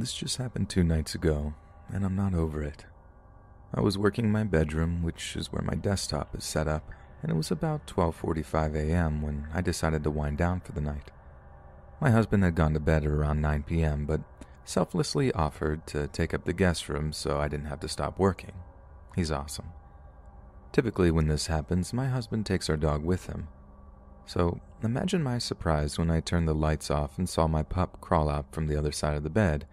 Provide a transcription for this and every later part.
This just happened 2 nights ago, and I'm not over it. I was working in my bedroom, which is where my desktop is set up, and it was about 12:45 a.m. when I decided to wind down for the night. My husband had gone to bed at around 9 p.m., but selflessly offered to take up the guest room so I didn't have to stop working. He's awesome. Typically when this happens, my husband takes our dog with him. So imagine my surprise when I turned the lights off and saw my pup crawl out from the other side of the bed,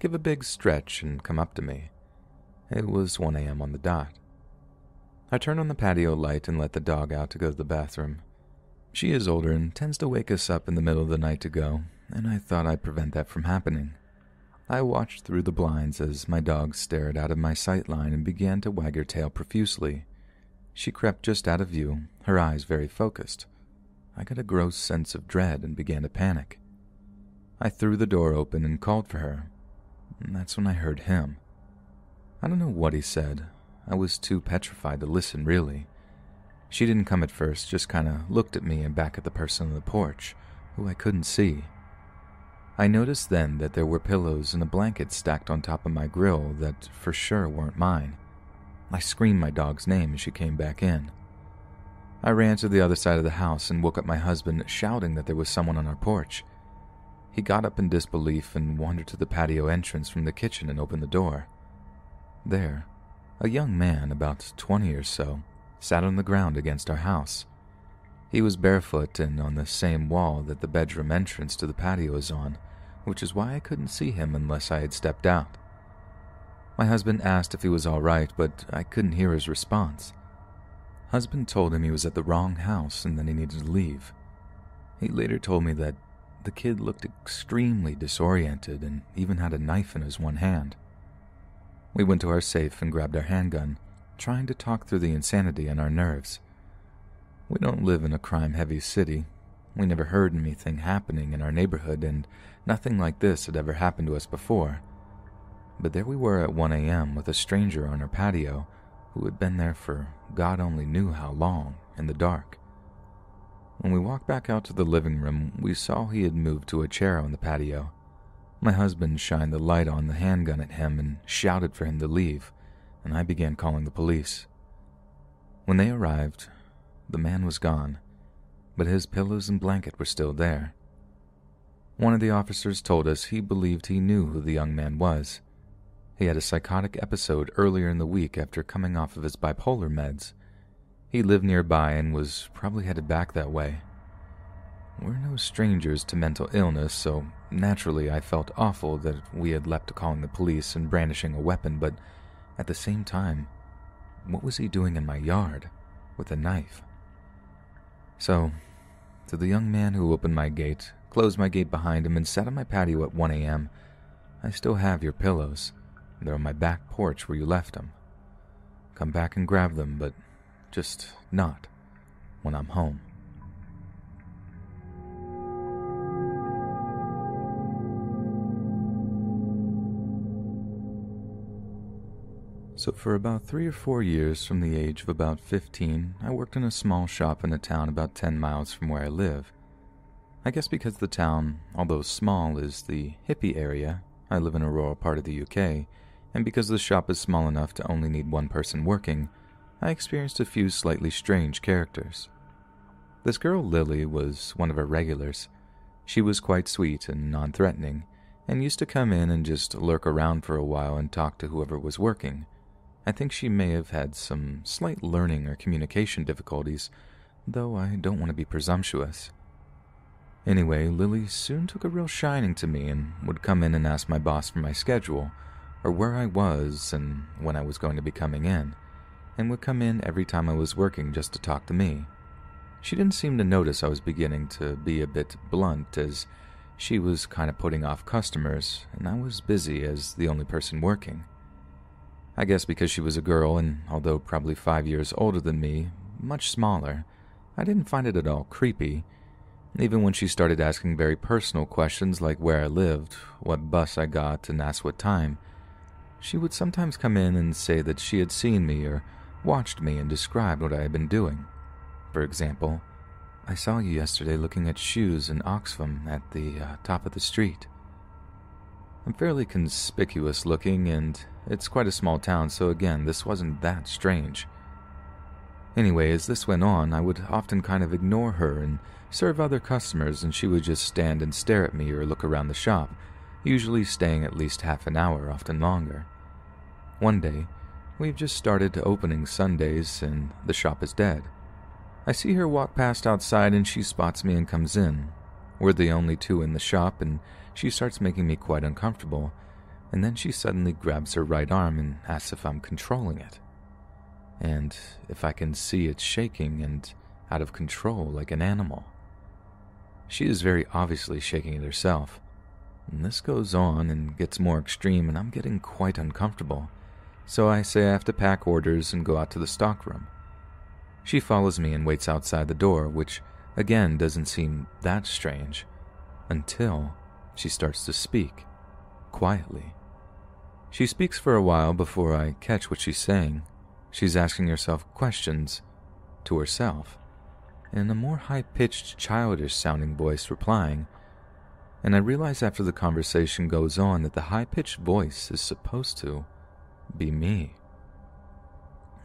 give a big stretch, and come up to me. It was 1 a.m. on the dot. I turned on the patio light and let the dog out to go to the bathroom. She is older and tends to wake us up in the middle of the night to go, and I thought I'd prevent that from happening. I watched through the blinds as my dog stared out of my sight line and began to wag her tail profusely. She crept just out of view, her eyes very focused. I got a gross sense of dread and began to panic. I threw the door open and called for her. That's when I heard him. I don't know what he said. I was too petrified to listen, really. She didn't come at first, just kind of looked at me and back at the person on the porch, who I couldn't see. I noticed then that there were pillows and a blanket stacked on top of my grill that for sure weren't mine. I screamed my dog's name as she came back in. I ran to the other side of the house and woke up my husband, shouting that there was someone on our porch. He got up in disbelief and wandered to the patio entrance from the kitchen and opened the door. There, a young man, about 20 or so, sat on the ground against our house. He was barefoot and on the same wall that the bedroom entrance to the patio is on, which is why I couldn't see him unless I had stepped out. My husband asked if he was all right, but I couldn't hear his response. Husband told him he was at the wrong house and that he needed to leave. He later told me that the kid looked extremely disoriented and even had a knife in his one hand. We went to our safe and grabbed our handgun, trying to talk through the insanity in our nerves. We don't live in a crime-heavy city. We never heard anything happening in our neighborhood, and nothing like this had ever happened to us before. But there we were at 1 a.m. with a stranger on our patio who had been there for God only knew how long, in the dark. When we walked back out to the living room, we saw he had moved to a chair on the patio. My husband shined the light on the handgun at him and shouted for him to leave, and I began calling the police. When they arrived, the man was gone, but his pillows and blanket were still there. One of the officers told us he believed he knew who the young man was. He had a psychotic episode earlier in the week after coming off of his bipolar meds. He lived nearby and was probably headed back that way. We're no strangers to mental illness, so naturally I felt awful that we had leapt to calling the police and brandishing a weapon, but at the same time, what was he doing in my yard with a knife? So, to the young man who opened my gate, closed my gate behind him, and sat on my patio at 1 a.m., I still have your pillows. They're on my back porch where you left them. Come back and grab them, but just not when I'm home. So for about 3 or 4 years from the age of about 15, I worked in a small shop in a town about 10 miles from where I live. I guess because the town, although small, is the hippie area. I live in a rural part of the UK, and because the shop is small enough to only need one person working, I experienced a few slightly strange characters. This girl Lily was one of our regulars. She was quite sweet and non-threatening, and used to come in and just lurk around for a while and talk to whoever was working. I think she may have had some slight learning or communication difficulties, though I don't want to be presumptuous. Anyway, Lily soon took a real shining to me and would come in and ask my boss for my schedule, or where I was and when I was going to be coming in, and would come in every time I was working just to talk to me. She didn't seem to notice I was beginning to be a bit blunt, as she was kind of putting off customers, and I was busy as the only person working. I guess because she was a girl and, although probably 5 years older than me, much smaller, I didn't find it at all creepy, even when she started asking very personal questions like where I lived, what bus I got, and asked what time. She would sometimes come in and say that she had seen me or watched me and described what I had been doing. For example, I saw you yesterday looking at shoes in Oxfam at the top of the street. I'm fairly conspicuous looking, and it's quite a small town, so again, this wasn't that strange. Anyway, as this went on, I would often kind of ignore her and serve other customers, and she would just stand and stare at me or look around the shop, usually staying at least half an hour, often longer. One day, we've just started opening Sundays, and the shop is dead. I see her walk past outside, and she spots me and comes in. We're the only two in the shop, and she starts making me quite uncomfortable, and then she suddenly grabs her right arm and asks if I'm controlling it, and if I can see it shaking and out of control like an animal. She is very obviously shaking it herself, and this goes on and gets more extreme, and I'm getting quite uncomfortable, so I say I have to pack orders and go out to the stockroom. She follows me and waits outside the door, which again doesn't seem that strange, until she starts to speak, quietly. She speaks for a while before I catch what she's saying. She's asking herself questions to herself, in a more high-pitched, childish-sounding voice replying, and I realize after the conversation goes on that the high-pitched voice is supposed to be me.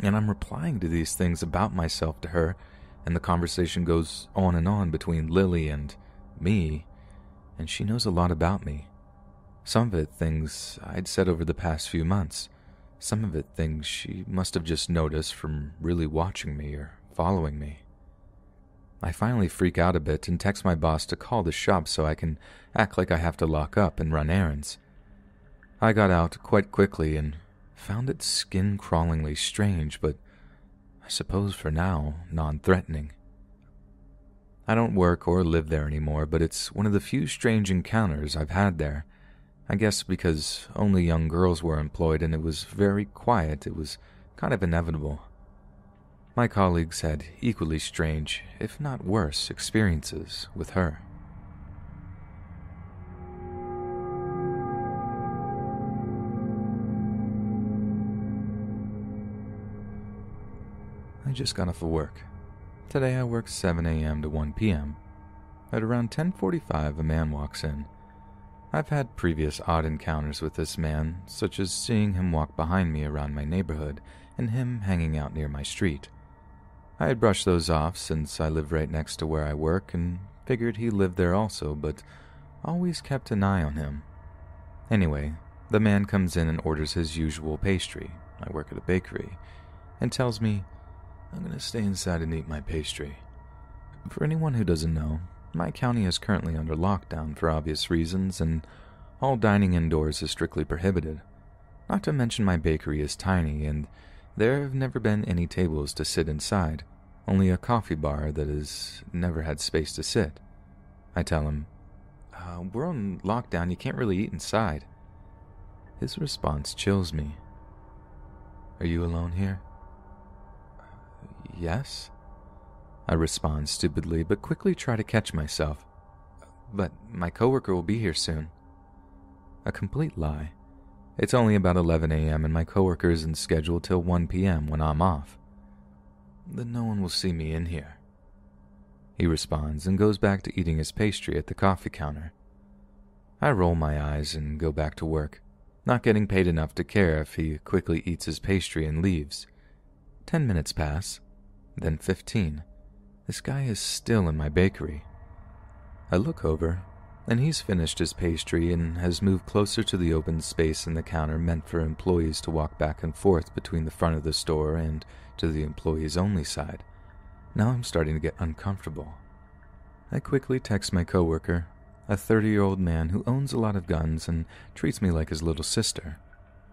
And I'm replying to these things about myself to her, and the conversation goes on and on between Lily and me, and she knows a lot about me. Some of it things I'd said over the past few months. Some of it things she must have just noticed from really watching me or following me. I finally freak out a bit and text my boss to call the shop so I can act like I have to lock up and run errands. I got out quite quickly and found it skin-crawlingly strange, but I suppose for now, non-threatening. I don't work or live there anymore, but it's one of the few strange encounters I've had there. I guess because only young girls were employed and it was very quiet, it was kind of inevitable. My colleagues had equally strange, if not worse, experiences with her. I just got off of work. Today I worked 7 a.m. to 1 p.m. At around 10:45, a man walks in. I've had previous odd encounters with this man, such as seeing him walk behind me around my neighborhood and him hanging out near my street. I had brushed those off since I live right next to where I work and figured he lived there also, but always kept an eye on him. Anyway, the man comes in and orders his usual pastry, I work at a bakery, and tells me, "I'm going to stay inside and eat my pastry." For anyone who doesn't know, my county is currently under lockdown for obvious reasons, and all dining indoors is strictly prohibited. Not to mention my bakery is tiny, and there have never been any tables to sit inside, only a coffee bar that has never had space to sit. I tell him, "We're on lockdown, you can't really eat inside." His response chills me. "Are you alone here?" "Yes," I respond stupidly, but quickly try to catch myself. "But my coworker will be here soon." A complete lie. It's only about 11 a.m. and my coworker isn't scheduled till 1 p.m. when I'm off. "Then no one will see me in here," he responds and goes back to eating his pastry at the coffee counter. I roll my eyes and go back to work, not getting paid enough to care if he quickly eats his pastry and leaves. 10 minutes pass, then 15. This guy is still in my bakery. I look over, and he's finished his pastry and has moved closer to the open space in the counter meant for employees to walk back and forth between the front of the store and to the employees-only side. Now I'm starting to get uncomfortable. I quickly text my coworker, a 30-year-old man who owns a lot of guns and treats me like his little sister.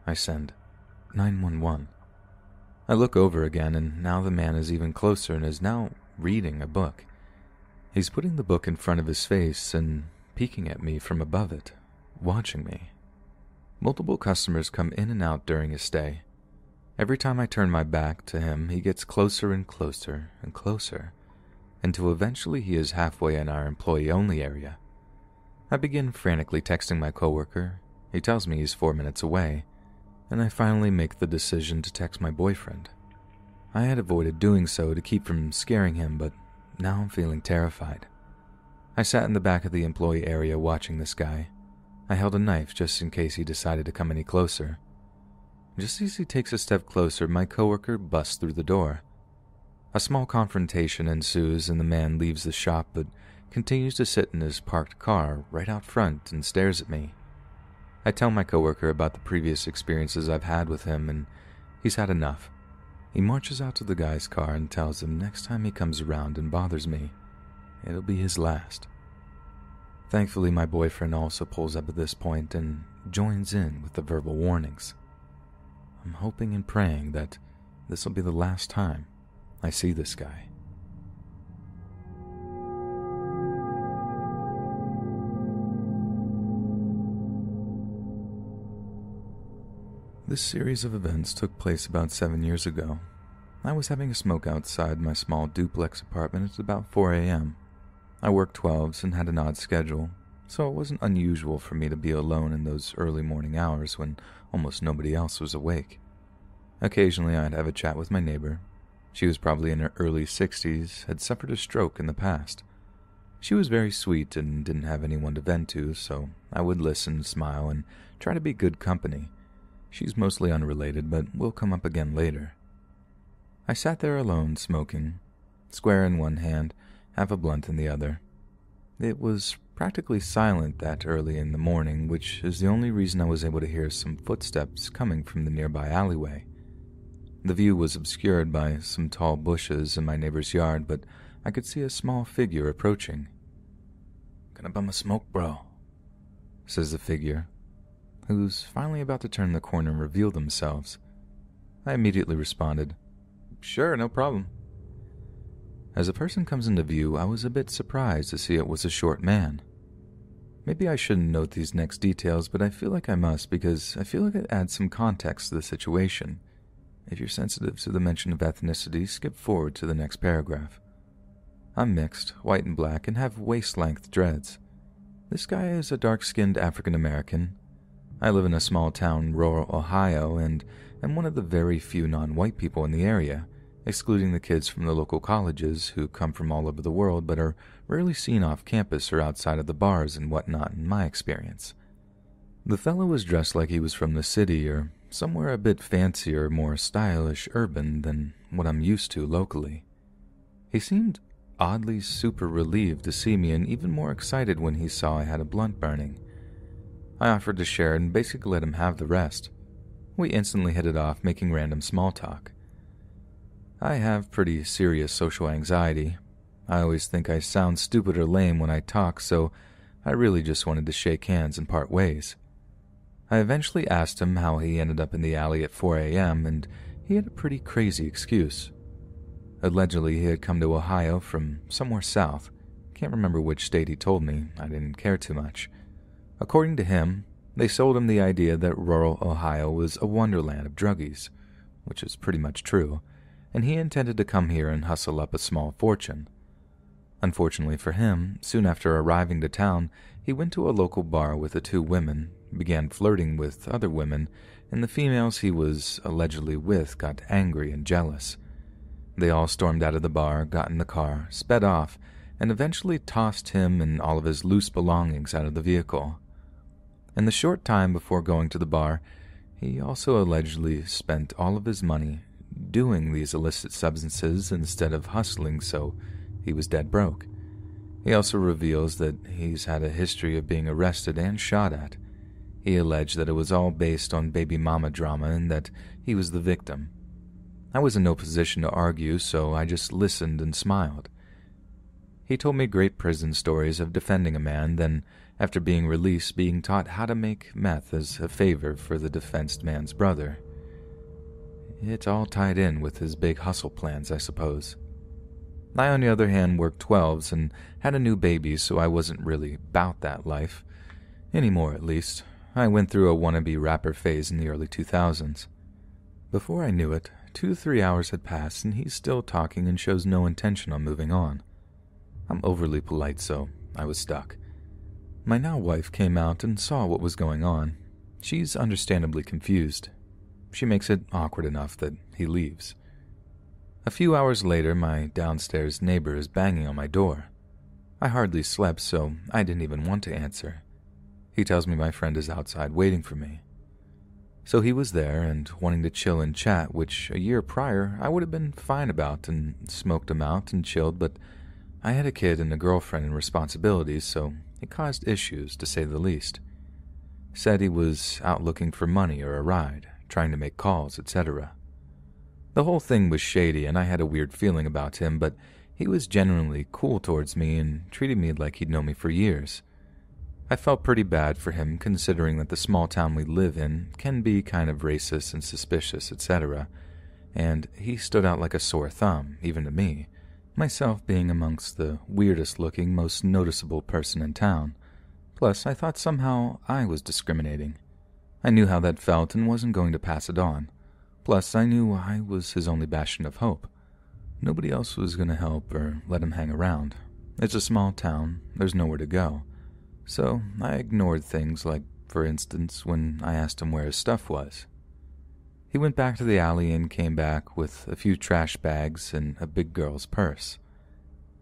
I send 911. I look over again, and now the man is even closer and is now reading a book. He's putting the book in front of his face and peeking at me from above it, watching me. Multiple customers come in and out during his stay. Every time I turn my back to him, he gets closer and closer and closer, until eventually he is halfway in our employee-only area. I begin frantically texting my coworker. He tells me he's 4 minutes away, and I finally make the decision to text my boyfriend. I had avoided doing so to keep from scaring him, but now I'm feeling terrified. I sat in the back of the employee area watching this guy. I held a knife just in case he decided to come any closer. Just as he takes a step closer, my coworker busts through the door. A small confrontation ensues and the man leaves the shop but continues to sit in his parked car right out front and stares at me. I tell my coworker about the previous experiences I've had with him and he's had enough. He marches out to the guy's car and tells him next time he comes around and bothers me, it'll be his last. Thankfully, my boyfriend also pulls up at this point and joins in with the verbal warnings. I'm hoping and praying that this will be the last time I see this guy. This series of events took place about 7 years ago. I was having a smoke outside my small duplex apartment at about 4 a.m. I worked 12s and had an odd schedule, so it wasn't unusual for me to be alone in those early morning hours when almost nobody else was awake. Occasionally I'd have a chat with my neighbor. She was probably in her early 60s, had suffered a stroke in the past. She was very sweet and didn't have anyone to vent to, so I would listen, smile, and try to be good company. She's mostly unrelated, but will come up again later. I sat there alone, smoking, square in one hand, half a blunt in the other. It was practically silent that early in the morning, which is the only reason I was able to hear some footsteps coming from the nearby alleyway. The view was obscured by some tall bushes in my neighbor's yard, but I could see a small figure approaching. "Gonna bum a smoke, bro," says the figure, who's finally about to turn the corner and reveal themselves. I immediately responded, "Sure, no problem." As the person comes into view, I was a bit surprised to see it was a short man. Maybe I shouldn't note these next details, but I feel like I must because I feel like it adds some context to the situation. If you're sensitive to the mention of ethnicity, skip forward to the next paragraph. I'm mixed, white and black, and have waist-length dreads. This guy is a dark-skinned African-American. I live in a small town in rural Ohio and am one of the very few non-white people in the area, excluding the kids from the local colleges who come from all over the world but are rarely seen off campus or outside of the bars and whatnot in my experience. The fellow was dressed like he was from the city or somewhere a bit fancier, more stylish urban than what I'm used to locally. He seemed oddly super relieved to see me and even more excited when he saw I had a blunt burning. I offered to share and basically let him have the rest. We instantly hit it off, making random small talk. I have pretty serious social anxiety. I always think I sound stupid or lame when I talk, so I really just wanted to shake hands and part ways. I eventually asked him how he ended up in the alley at 4 a.m., and he had a pretty crazy excuse. Allegedly, he had come to Ohio from somewhere south. Can't remember which state he told me. I didn't care too much. According to him, they sold him the idea that rural Ohio was a wonderland of druggies, which is pretty much true, and he intended to come here and hustle up a small fortune. Unfortunately for him, soon after arriving to town, he went to a local bar with the two women, began flirting with other women, and the females he was allegedly with got angry and jealous. They all stormed out of the bar, got in the car, sped off, and eventually tossed him and all of his loose belongings out of the vehicle. In the short time before going to the bar, he also allegedly spent all of his money doing these illicit substances instead of hustling, so he was dead broke. He also reveals that he's had a history of being arrested and shot at. He alleged that it was all based on baby mama drama and that he was the victim. I was in no position to argue, so I just listened and smiled. He told me great prison stories of defending a man, then, after being released, being taught how to make meth as a favor for the defenced man's brother. It all tied in with his big hustle plans, I suppose. I, on the other hand, worked 12s and had a new baby, so I wasn't really about that life. Anymore, at least. I went through a wannabe rapper phase in the early 2000s. Before I knew it, 2 to 3 hours had passed and he's still talking and shows no intention on moving on. I'm overly polite, so I was stuck. My now wife came out and saw what was going on. She's understandably confused. She makes it awkward enough that he leaves. A few hours later, my downstairs neighbor is banging on my door. I hardly slept, so I didn't even want to answer. He tells me my friend is outside waiting for me. So he was there and wanting to chill and chat, which a year prior I would have been fine about and smoked him out and chilled, but I had a kid and a girlfriend and responsibilities, so it caused issues to say the least. Said he was out looking for money or a ride, trying to make calls, etc. The whole thing was shady and I had a weird feeling about him, but he was genuinely cool towards me and treated me like he'd known me for years. I felt pretty bad for him considering that the small town we live in can be kind of racist and suspicious, etc. And he stood out like a sore thumb, even to me, myself being amongst the weirdest looking, most noticeable person in town. Plus, I thought somehow I was discriminating. I knew how that felt and wasn't going to pass it on. Plus, I knew I was his only bastion of hope. Nobody else was going to help or let him hang around. It's a small town, there's nowhere to go. So I ignored things like, for instance, when I asked him where his stuff was. He went back to the alley and came back with a few trash bags and a big girl's purse.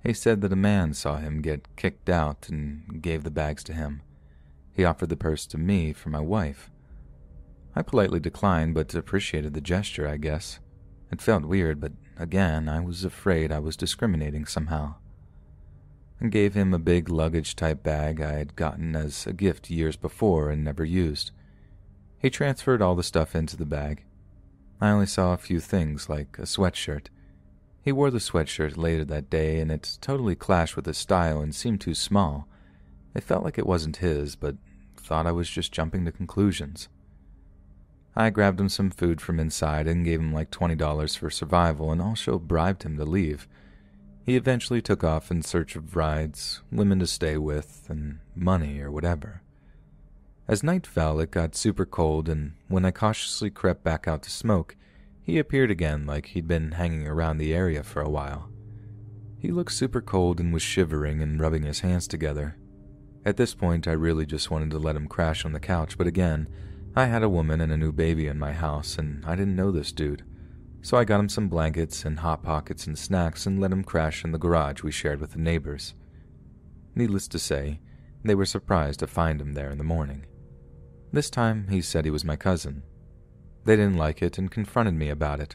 He said that a man saw him get kicked out and gave the bags to him. He offered the purse to me for my wife. I politely declined but appreciated the gesture, I guess. It felt weird, but again, I was afraid I was discriminating somehow. And gave him a big luggage-type bag I had gotten as a gift years before and never used. He transferred all the stuff into the bag. I only saw a few things, like a sweatshirt. He wore the sweatshirt later that day, and it totally clashed with his style and seemed too small. It felt like it wasn't his, but thought I was just jumping to conclusions. I grabbed him some food from inside and gave him like $20 for survival and also bribed him to leave. He eventually took off in search of rides, women to stay with, and money or whatever. As night fell, it got super cold, and when I cautiously crept back out to smoke, he appeared again like he'd been hanging around the area for a while. He looked super cold and was shivering and rubbing his hands together. At this point, I really just wanted to let him crash on the couch, but again, I had a woman and a new baby in my house, and I didn't know this dude. So I got him some blankets and hot pockets and snacks and let him crash in the garage we shared with the neighbors. Needless to say, they were surprised to find him there in the morning. This time, he said he was my cousin. They didn't like it and confronted me about it.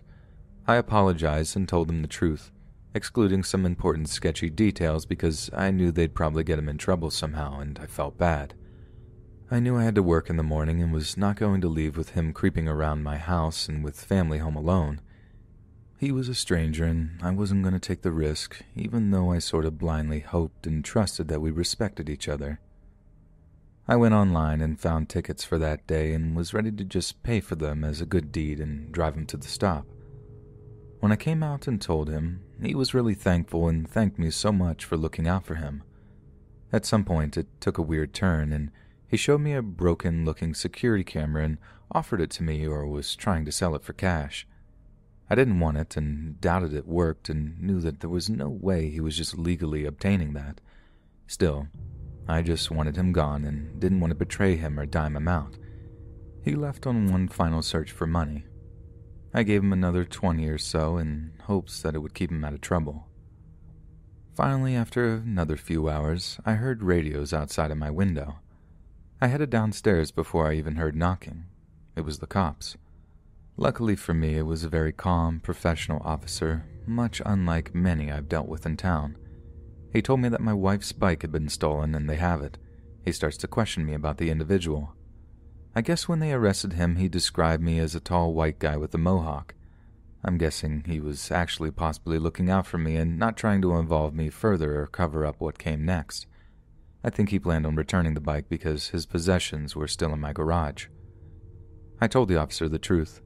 I apologized and told them the truth, excluding some important sketchy details because I knew they'd probably get him in trouble somehow and I felt bad. I knew I had to work in the morning and was not going to leave with him creeping around my house and with family home alone. He was a stranger and I wasn't going to take the risk, even though I sort of blindly hoped and trusted that we respected each other. I went online and found tickets for that day and was ready to just pay for them as a good deed and drive him to the stop. When I came out and told him, he was really thankful and thanked me so much for looking out for him. At some point it took a weird turn and he showed me a broken-looking security camera and offered it to me or was trying to sell it for cash. I didn't want it and doubted it worked and knew that there was no way he was just legally obtaining that. Still, I just wanted him gone and didn't want to betray him or dime him out. He left on one final search for money. I gave him another 20 or so in hopes that it would keep him out of trouble. Finally, after another few hours, I heard radios outside of my window. I headed downstairs before I even heard knocking. It was the cops. Luckily for me, it was a very calm, professional officer, much unlike many I've dealt with in town. He told me that my wife's bike had been stolen and they have it. He starts to question me about the individual. I guess when they arrested him, he described me as a tall white guy with a mohawk. I'm guessing he was actually possibly looking out for me and not trying to involve me further or cover up what came next. I think he planned on returning the bike because his possessions were still in my garage. I told the officer the truth.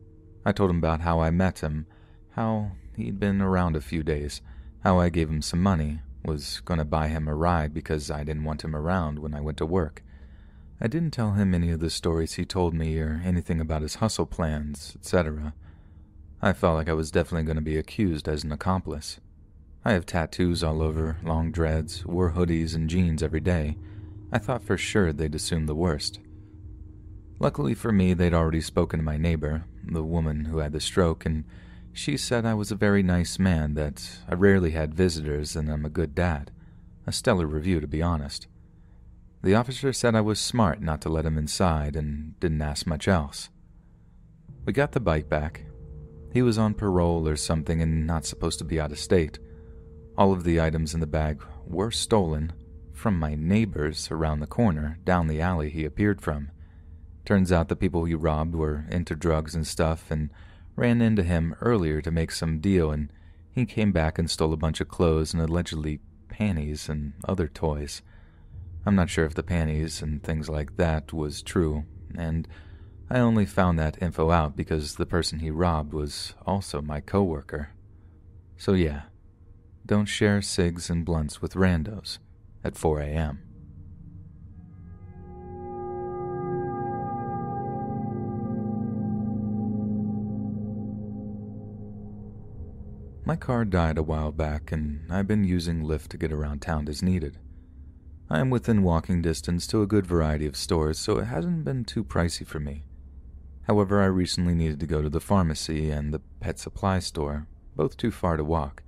I told him about how I met him, how he'd been around a few days, how I gave him some money, was going to buy him a ride because I didn't want him around when I went to work. I didn't tell him any of the stories he told me or anything about his hustle plans, etc. I felt like I was definitely going to be accused as an accomplice. I have tattoos all over, long dreads, wore hoodies and jeans every day. I thought for sure they'd assume the worst. Luckily for me, they'd already spoken to my neighbor, the woman who had the stroke, and she said I was a very nice man, that I rarely had visitors, and I'm a good dad. A stellar review, to be honest. The officer said I was smart not to let him inside and didn't ask much else. We got the bike back. He was on parole or something and not supposed to be out of state. All of the items in the bag were stolen from my neighbors around the corner down the alley he appeared from. Turns out the people he robbed were into drugs and stuff and ran into him earlier to make some deal, and he came back and stole a bunch of clothes and allegedly panties and other toys. I'm not sure if the panties and things like that was true, and I only found that info out because the person he robbed was also my coworker. So yeah, don't share cigs and blunts with randos at 4 a.m. My car died a while back, and I've been using Lyft to get around town as needed. I am within walking distance to a good variety of stores, so it hasn't been too pricey for me. However, I recently needed to go to the pharmacy and the pet supply store, both too far to walk.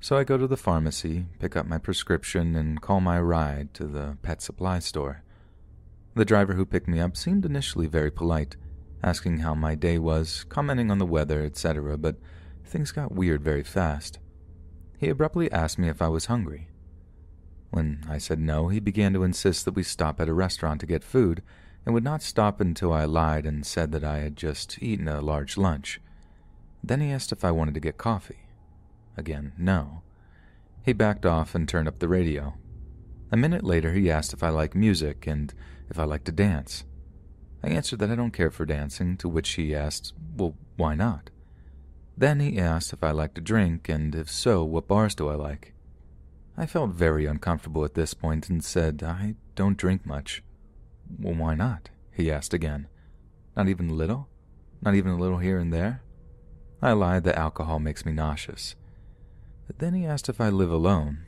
So I go to the pharmacy, pick up my prescription, and call my ride to the pet supply store. The driver who picked me up seemed initially very polite, asking how my day was, commenting on the weather, etc., but things got weird very fast. He abruptly asked me if I was hungry. When I said no, he began to insist that we stop at a restaurant to get food, and would not stop until I lied and said that I had just eaten a large lunch. Then he asked if I wanted to get coffee. Again, no. He backed off and turned up the radio. A minute later, he asked if I like music and if I like to dance. I answered that I don't care for dancing, to which he asked, well, why not? Then he asked if I like to drink, and if so, what bars do I like? I felt very uncomfortable at this point and said, I don't drink much. Well, why not? He asked again. Not even a little? Not even a little here and there? I lied that alcohol makes me nauseous. But then he asked if I live alone.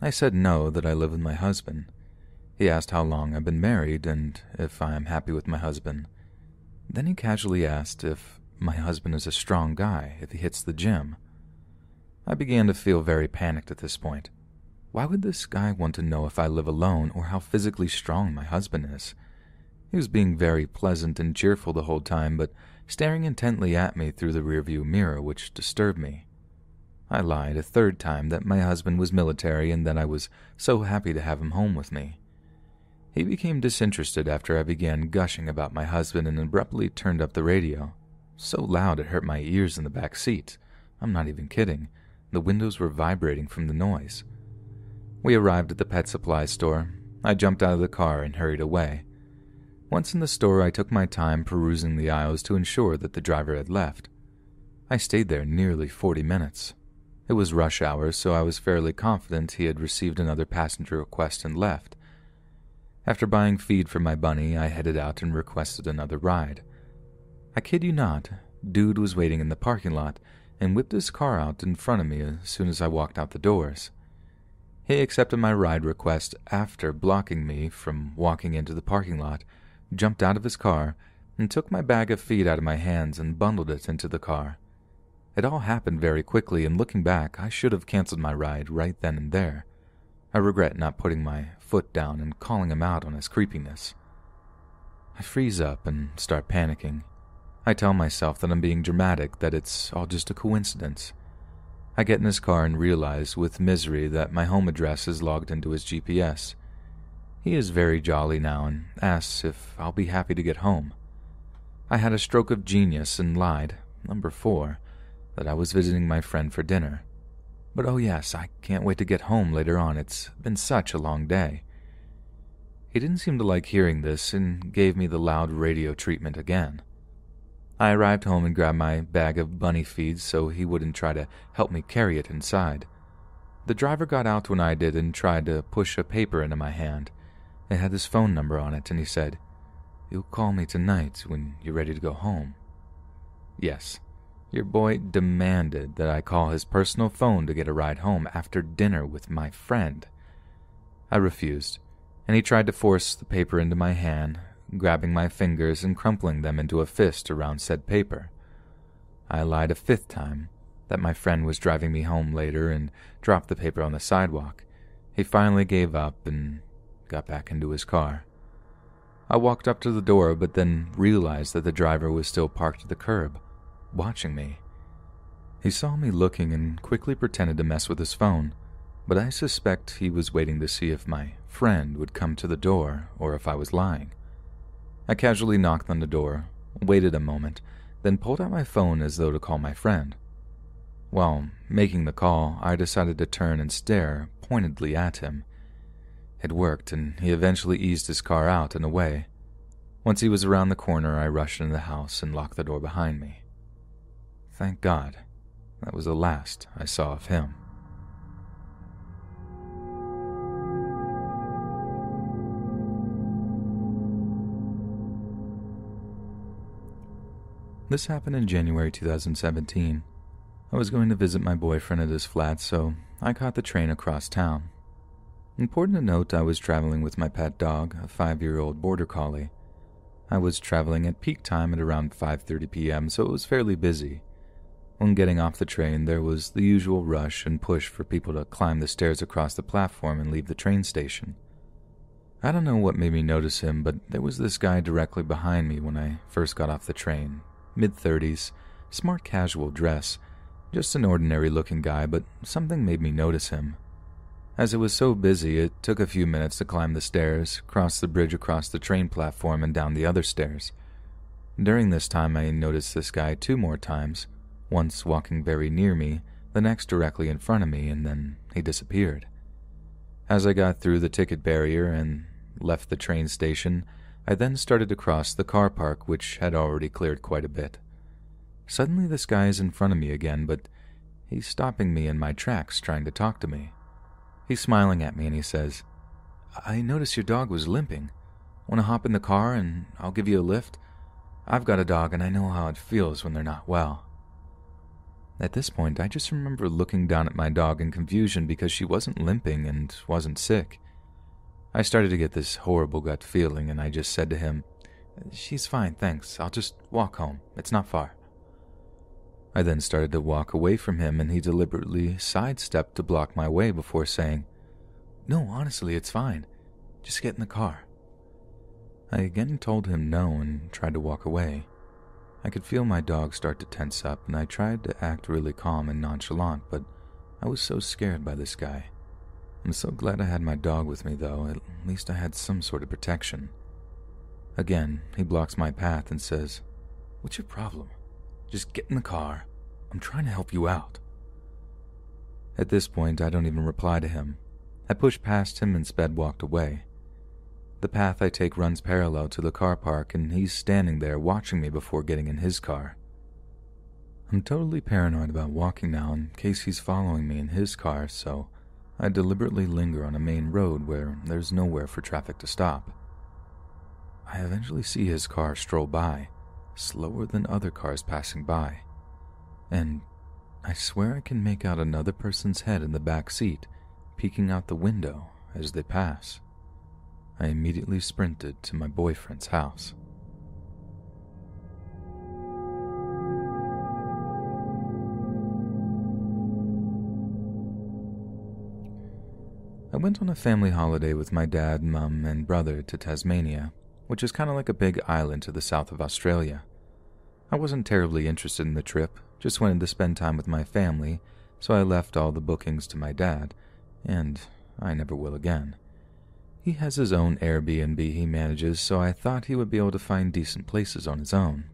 I said no, that I live with my husband. He asked how long I've been married and if I am happy with my husband. Then he casually asked if my husband is a strong guy, if he hits the gym. I began to feel very panicked at this point. Why would this guy want to know if I live alone or how physically strong my husband is? He was being very pleasant and cheerful the whole time, but staring intently at me through the rearview mirror, which disturbed me. I lied a third time that my husband was military and that I was so happy to have him home with me. He became disinterested after I began gushing about my husband and abruptly turned up the radio. So loud it hurt my ears in the back seat. I'm not even kidding. The windows were vibrating from the noise. We arrived at the pet supply store. I jumped out of the car and hurried away. Once in the store, I took my time perusing the aisles to ensure that the driver had left. I stayed there nearly 40 minutes. It was rush hour, so I was fairly confident he had received another passenger request and left. After buying feed for my bunny, I headed out and requested another ride. I kid you not, dude was waiting in the parking lot and whipped his car out in front of me as soon as I walked out the doors. He accepted my ride request after blocking me from walking into the parking lot, jumped out of his car, and took my bag of feed out of my hands and bundled it into the car. It all happened very quickly, and looking back, I should have canceled my ride right then and there. I regret not putting my foot down and calling him out on his creepiness. I freeze up and start panicking. I tell myself that I'm being dramatic, that it's all just a coincidence. I get in his car and realize with misery that my home address is logged into his GPS. He is very jolly now and asks if I'll be happy to get home. I had a stroke of genius and lied, number 4, that I was visiting my friend for dinner. But oh yes, I can't wait to get home later on, it's been such a long day. He didn't seem to like hearing this and gave me the loud radio treatment again. I arrived home and grabbed my bag of bunny feeds so he wouldn't try to help me carry it inside. The driver got out when I did and tried to push a paper into my hand. It had his phone number on it, and he said, "You'll call me tonight when you're ready to go home." Yes, your boy demanded that I call his personal phone to get a ride home after dinner with my friend. I refused, and he tried to force the paper into my hand, grabbing my fingers and crumpling them into a fist around said paper. I lied a 5th time that my friend was driving me home later and dropped the paper on the sidewalk. He finally gave up and got back into his car. I walked up to the door, but then realized that the driver was still parked at the curb, watching me. He saw me looking and quickly pretended to mess with his phone, but I suspect he was waiting to see if my friend would come to the door or if I was lying. I casually knocked on the door, waited a moment, then pulled out my phone as though to call my friend. While making the call, I decided to turn and stare pointedly at him. It worked, and he eventually eased his car out and away. Once he was around the corner, I rushed into the house and locked the door behind me. Thank God, that was the last I saw of him. This happened in January 2017. I was going to visit my boyfriend at his flat, so I caught the train across town. Important to note, I was traveling with my pet dog, a 5-year-old border collie. I was traveling at peak time at around 5:30 p.m., so it was fairly busy. When getting off the train, there was the usual rush and push for people to climb the stairs across the platform and leave the train station. I don't know what made me notice him, but there was this guy directly behind me when I first got off the train. Mid-30s, smart casual dress, just an ordinary-looking guy, but something made me notice him. As it was so busy, it took a few minutes to climb the stairs, cross the bridge across the train platform, and down the other stairs. During this time, I noticed this guy 2 more times, once walking very near me, the next directly in front of me, and then he disappeared. As I got through the ticket barrier and left the train station, I then started to cross the car park, which had already cleared quite a bit. Suddenly, this guy is in front of me again, but he's stopping me in my tracks, trying to talk to me. He's smiling at me and he says, "I noticed your dog was limping. Want to hop in the car and I'll give you a lift? I've got a dog and I know how it feels when they're not well." At this point, I just remember looking down at my dog in confusion because she wasn't limping and wasn't sick. I started to get this horrible gut feeling and I just said to him, "She's fine, thanks. I'll just walk home. It's not far." I then started to walk away from him and he deliberately sidestepped to block my way before saying, "No, honestly, it's fine. Just get in the car." I again told him no and tried to walk away. I could feel my dog start to tense up and I tried to act really calm and nonchalant, but I was so scared by this guy. I'm so glad I had my dog with me though, at least I had some sort of protection. Again, he blocks my path and says, "What's your problem? Just get in the car. I'm trying to help you out." At this point, I don't even reply to him. I pushed past him and walked away. The path I take runs parallel to the car park, and he's standing there watching me before getting in his car. I'm totally paranoid about walking now in case he's following me in his car, so I deliberately linger on a main road where there's nowhere for traffic to stop. I eventually see his car stroll by, slower than other cars passing by, and I swear I can make out another person's head in the back seat, peeking out the window as they pass. I immediately sprinted to my boyfriend's house. I went on a family holiday with my dad, mum, and brother to Tasmania, which is kind of like a big island to the south of Australia. I wasn't terribly interested in the trip, just wanted to spend time with my family, so I left all the bookings to my dad, and I never will again. He has his own Airbnb he manages, so I thought he would be able to find decent places on his own.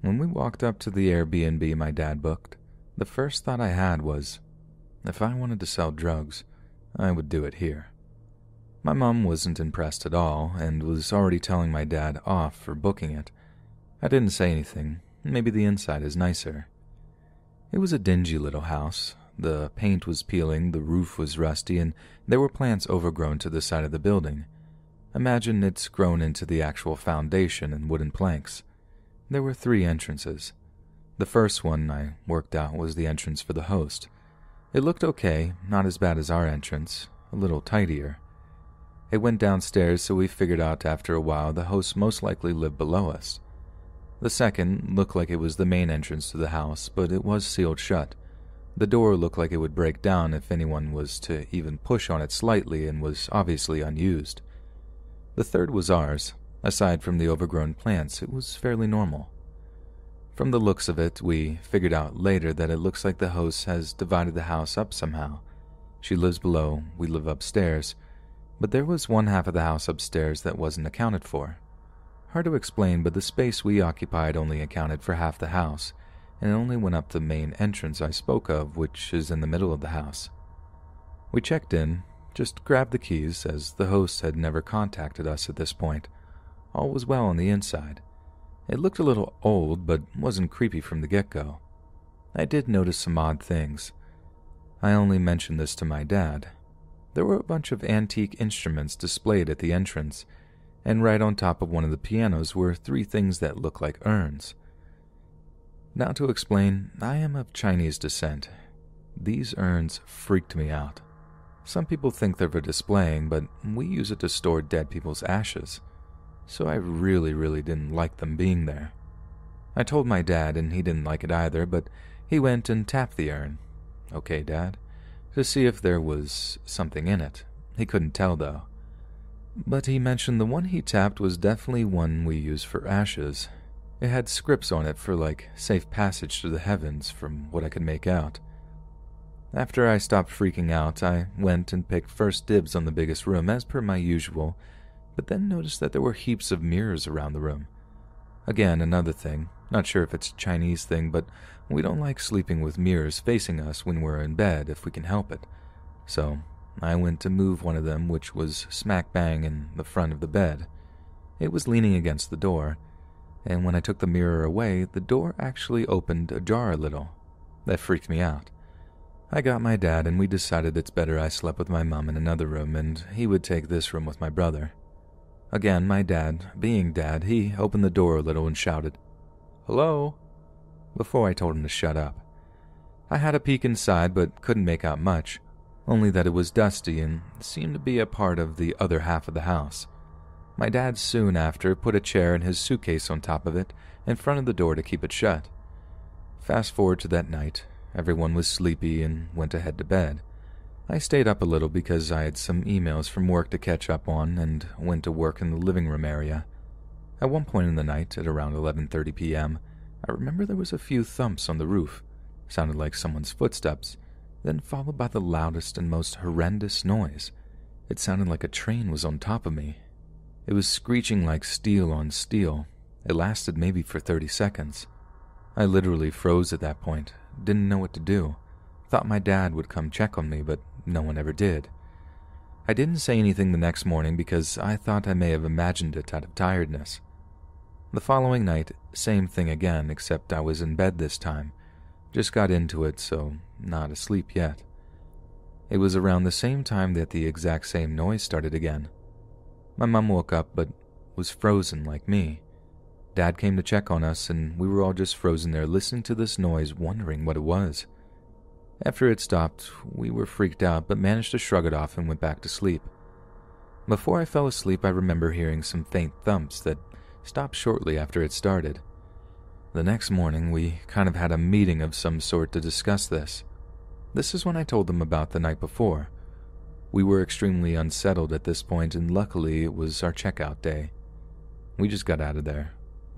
When we walked up to the Airbnb my dad booked, the first thought I had was, if I wanted to sell drugs, I would do it here. My mom wasn't impressed at all and was already telling my dad off for booking it. I didn't say anything. Maybe the inside is nicer. It was a dingy little house. The paint was peeling, the roof was rusty, and there were plants overgrown to the side of the building. Imagine it's grown into the actual foundation and wooden planks. There were 3 entrances. The first one I worked out was the entrance for the host. It looked okay, not as bad as our entrance, a little tidier. It went downstairs, so we figured out after a while the host most likely lived below us. The second looked like it was the main entrance to the house, but it was sealed shut. The door looked like it would break down if anyone was to even push on it slightly and was obviously unused. The third was ours. Aside from the overgrown plants, it was fairly normal. From the looks of it, we figured out later that it looks like the host has divided the house up somehow. She lives below, we live upstairs, but there was one half of the house upstairs that wasn't accounted for. Hard to explain, but the space we occupied only accounted for half the house, and it only went up the main entrance I spoke of, which is in the middle of the house. We checked in, just grabbed the keys, as the host had never contacted us at this point. All was well on the inside. It looked a little old, but wasn't creepy from the get-go. I did notice some odd things. I only mentioned this to my dad. There were a bunch of antique instruments displayed at the entrance, and right on top of one of the pianos were three things that looked like urns. Now to explain, I am of Chinese descent. These urns freaked me out. Some people think they're for displaying, but we use it to store dead people's ashes. So I really didn't like them being there. I told my dad, and he didn't like it either, but he went and tapped the urn. Okay, Dad, to see if there was something in it. He couldn't tell, though. But he mentioned the one he tapped was definitely one we use for ashes. It had scripts on it for, like, safe passage to the heavens, from what I could make out. After I stopped freaking out, I went and picked first dibs on the biggest room, as per my usual, but then noticed that there were heaps of mirrors around the room. Again, another thing. Not sure if it's a Chinese thing, but we don't like sleeping with mirrors facing us when we're in bed if we can help it. So I went to move one of them, which was smack bang in the front of the bed. It was leaning against the door, and when I took the mirror away, the door actually opened ajar a little. That freaked me out. I got my dad, and we decided it's better I slept with my mom in another room, and he would take this room with my brother. Again, my dad, being dad, he opened the door a little and shouted, "Hello?" before I told him to shut up. I had a peek inside but couldn't make out much, only that it was dusty and seemed to be a part of the other half of the house. My dad soon after put a chair and his suitcase on top of it in front of the door to keep it shut. Fast forward to that night, everyone was sleepy and went to head to bed. I stayed up a little because I had some emails from work to catch up on and went to work in the living room area. At one point in the night, at around 11:30 p.m., I remember there was a few thumps on the roof, sounded like someone's footsteps, then followed by the loudest and most horrendous noise. It sounded like a train was on top of me. It was screeching like steel on steel. It lasted maybe for 30 seconds. I literally froze at that point, didn't know what to do. Thought my dad would come check on me, but no one ever did. I didn't say anything the next morning because I thought I may have imagined it out of tiredness. The following night, same thing again, except I was in bed this time. Just got into it, so not asleep yet. It was around the same time that the exact same noise started again. My mom woke up, but was frozen like me. Dad came to check on us, and we were all just frozen there listening to this noise, wondering what it was. After it stopped, we were freaked out but managed to shrug it off and went back to sleep. Before I fell asleep, I remember hearing some faint thumps that stopped shortly after it started. The next morning, we kind of had a meeting of some sort to discuss this. This is when I told them about the night before. We were extremely unsettled at this point, and luckily it was our checkout day. We just got out of there,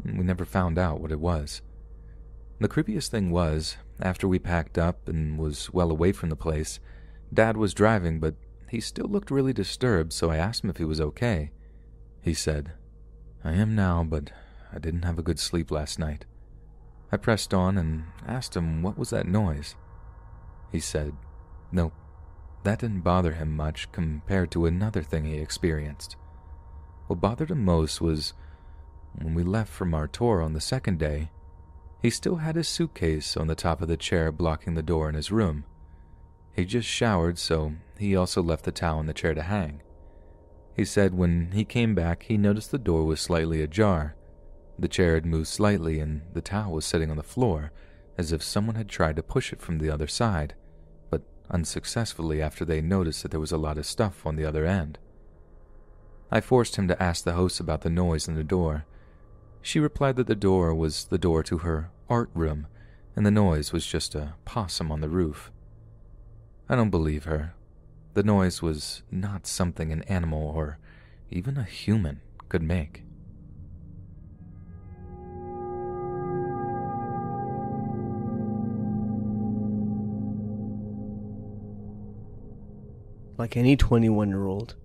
and we never found out what it was. The creepiest thing was, after we packed up and was well away from the place, Dad was driving, but he still looked really disturbed, so I asked him if he was okay. He said, "I am now, but I didn't have a good sleep last night." I pressed on and asked him what was that noise. He said, "Nope, that didn't bother him much compared to another thing he experienced. What bothered him most was when we left from our tour on the second day. He still had his suitcase on the top of the chair blocking the door in his room. He just showered, so he also left the towel on the chair to hang. He said when he came back, he noticed the door was slightly ajar. The chair had moved slightly and the towel was sitting on the floor, as if someone had tried to push it from the other side, but unsuccessfully after they noticed that there was a lot of stuff on the other end. I forced him to ask the host about the noise in the door. She replied that the door was the door to her art room, and the noise was just a possum on the roof. I don't believe her. The noise was not something an animal or even a human could make. Like any 21-year-old,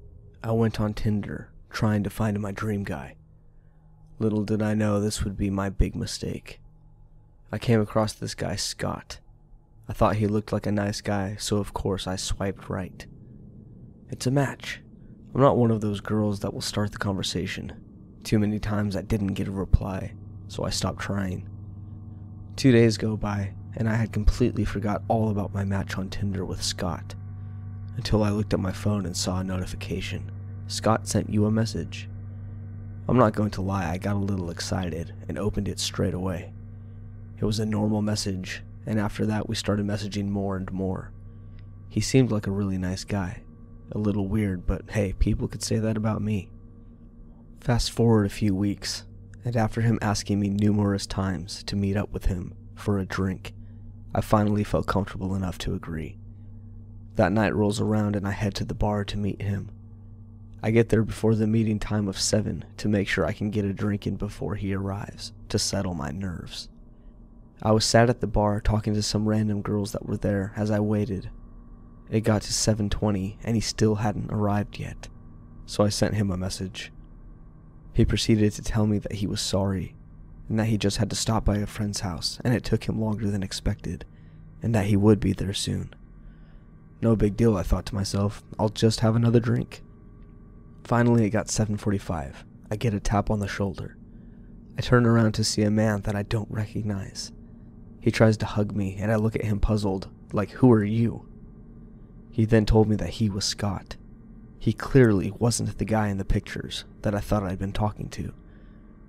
I went on Tinder trying to find my dream guy. Little did I know this would be my big mistake. I came across this guy, Scott. I thought he looked like a nice guy, so of course I swiped right. It's a match. I'm not one of those girls that will start the conversation. Too many times I didn't get a reply, so I stopped trying. 2 days go by, and I had completely forgot all about my match on Tinder with Scott, until I looked at my phone and saw a notification. Scott sent you a message. I'm not going to lie, I got a little excited and opened it straight away. It was a normal message, and after that we started messaging more and more. He seemed like a really nice guy. A little weird, but hey, people could say that about me. Fast forward a few weeks, and after him asking me numerous times to meet up with him for a drink, I finally felt comfortable enough to agree. That night rolls around and I head to the bar to meet him. I get there before the meeting time of 7 to make sure I can get a drink in before he arrives to settle my nerves. I was sat at the bar talking to some random girls that were there as I waited. It got to 7:20 and he still hadn't arrived yet, so I sent him a message. He proceeded to tell me that he was sorry and that he just had to stop by a friend's house and it took him longer than expected and that he would be there soon. No big deal, I thought to myself, I'll just have another drink. Finally it got 7:45, I get a tap on the shoulder. I turn around to see a man that I don't recognize. He tries to hug me, and I look at him puzzled, like, who are you? He then told me that he was Scott. He clearly wasn't the guy in the pictures that I thought I'd been talking to.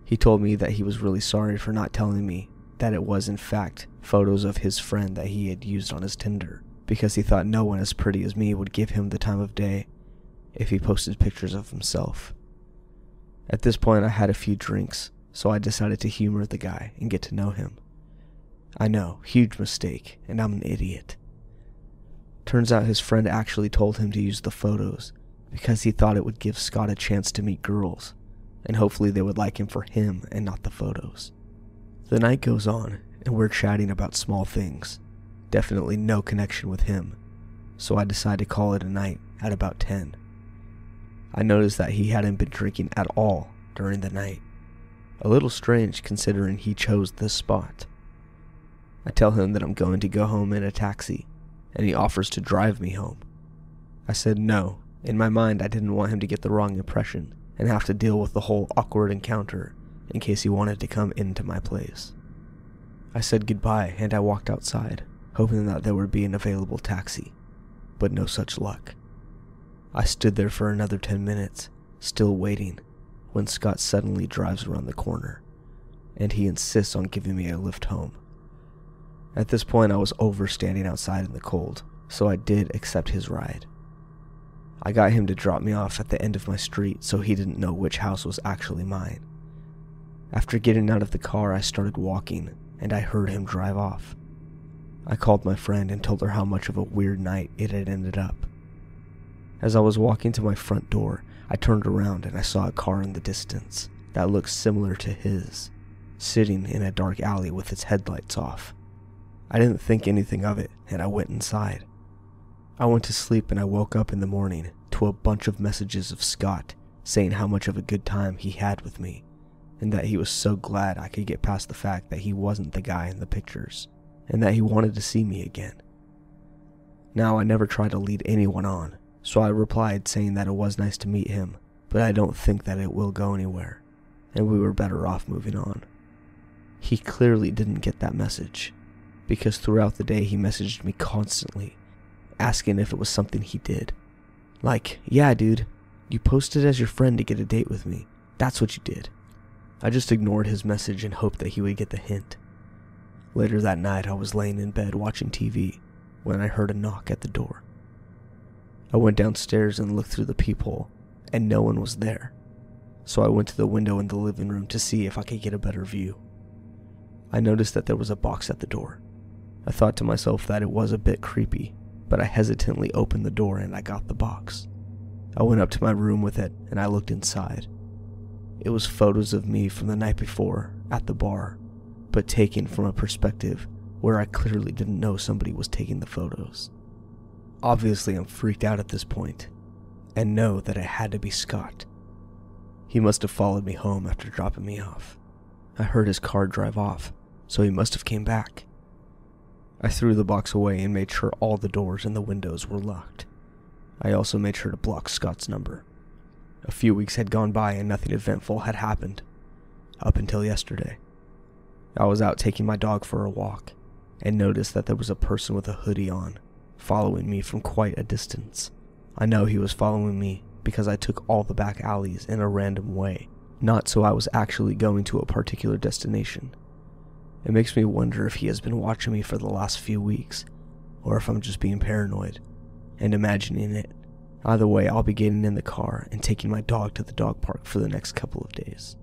He told me that he was really sorry for not telling me that it was in fact photos of his friend that he had used on his Tinder, because he thought no one as pretty as me would give him the time of day if he posted pictures of himself. At this point I had a few drinks, so I decided to humor the guy and get to know him. I know, huge mistake, and I'm an idiot. Turns out his friend actually told him to use the photos because he thought it would give Scott a chance to meet girls, and hopefully they would like him for him and not the photos. The night goes on, and we're chatting about small things. Definitely no connection with him, so I decide to call it a night at about 10. I noticed that he hadn't been drinking at all during the night. A little strange considering he chose this spot. I tell him that I'm going to go home in a taxi, and he offers to drive me home. I said no. In my mind, I didn't want him to get the wrong impression and have to deal with the whole awkward encounter in case he wanted to come into my place. I said goodbye, and I walked outside, hoping that there would be an available taxi, but no such luck. I stood there for another 10 minutes, still waiting, when Scott suddenly drives around the corner, and he insists on giving me a lift home. At this point, I was over standing outside in the cold, so I did accept his ride. I got him to drop me off at the end of my street so he didn't know which house was actually mine. After getting out of the car, I started walking, and I heard him drive off. I called my friend and told her how much of a weird night it had ended up. As I was walking to my front door, I turned around and I saw a car in the distance that looked similar to his, sitting in a dark alley with its headlights off. I didn't think anything of it, and I went inside. I went to sleep and I woke up in the morning to a bunch of messages of Scott saying how much of a good time he had with me, and that he was so glad I could get past the fact that he wasn't the guy in the pictures, and that he wanted to see me again. Now I never try to lead anyone on, so I replied saying that it was nice to meet him, but I don't think that it will go anywhere, and we were better off moving on. He clearly didn't get that message, because throughout the day he messaged me constantly, asking if it was something he did. Like, yeah dude, you posted as your friend to get a date with me, that's what you did. I just ignored his message and hoped that he would get the hint. Later that night I was laying in bed watching TV when I heard a knock at the door. I went downstairs and looked through the peephole, and no one was there, so I went to the window in the living room to see if I could get a better view. I noticed that there was a box at the door. I thought to myself that it was a bit creepy, but I hesitantly opened the door and I got the box. I went up to my room with it and I looked inside. It was photos of me from the night before at the bar, but taken from a perspective where I clearly didn't know somebody was taking the photos. Obviously, I'm freaked out at this point, and know that it had to be Scott. He must have followed me home after dropping me off. I heard his car drive off, so he must have came back. I threw the box away and made sure all the doors and the windows were locked. I also made sure to block Scott's number. A few weeks had gone by and nothing eventful had happened, up until yesterday. I was out taking my dog for a walk and noticed that there was a person with a hoodie on following me from quite a distance. I know he was following me because I took all the back alleys in a random way, not so I was actually going to a particular destination. It makes me wonder if he has been watching me for the last few weeks, or if I'm just being paranoid and imagining it. Either way, I'll be getting in the car and taking my dog to the dog park for the next couple of days.